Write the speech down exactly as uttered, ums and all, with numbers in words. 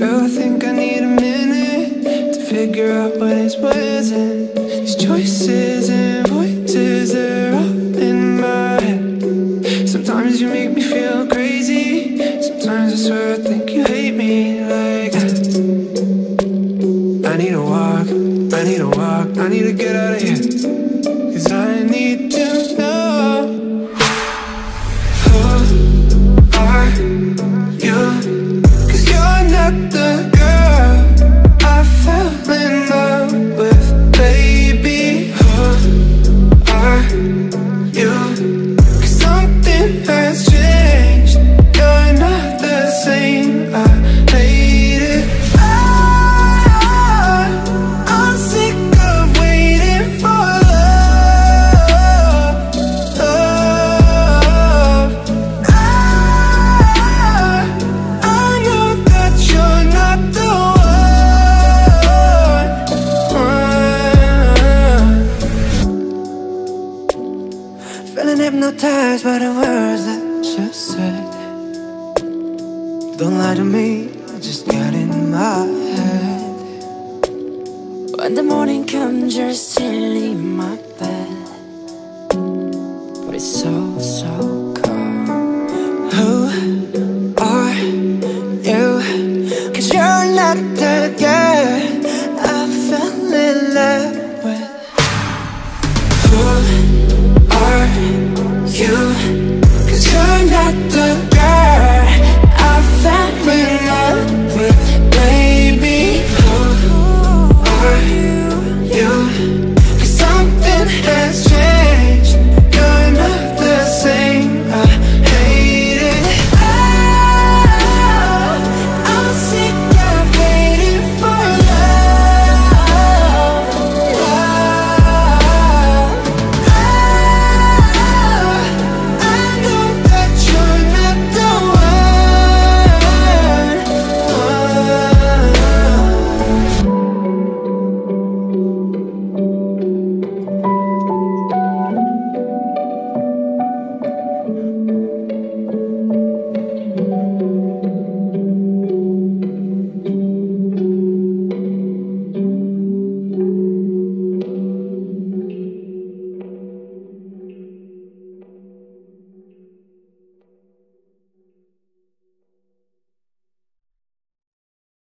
Girl, I think I need a minute to figure out what is pleasant. These choices and voices, they're all in my head. Sometimes you make me feel crazy, sometimes I swear I think you hate me like that. I need a walk, I need a walk, I need to get out of here, 'cause I need to know. Feeling hypnotized by the words that you said. Don't lie to me, I just got in my head. When the morning comes, you're still in my bed, but it's so, so